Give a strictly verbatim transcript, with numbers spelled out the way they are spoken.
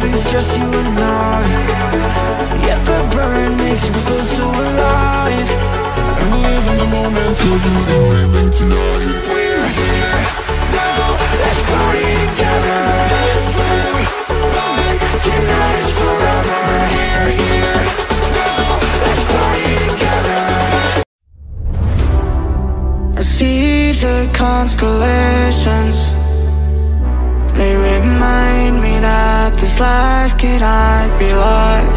said it's just you and I, yet the burn makes me feel so alive. I'm living the moment, so you can way back tonight. We're here now, let's party together. Let's live on tonight is forever. We're here now, let's party together. I see the constellations, they remind me that this life cannot be like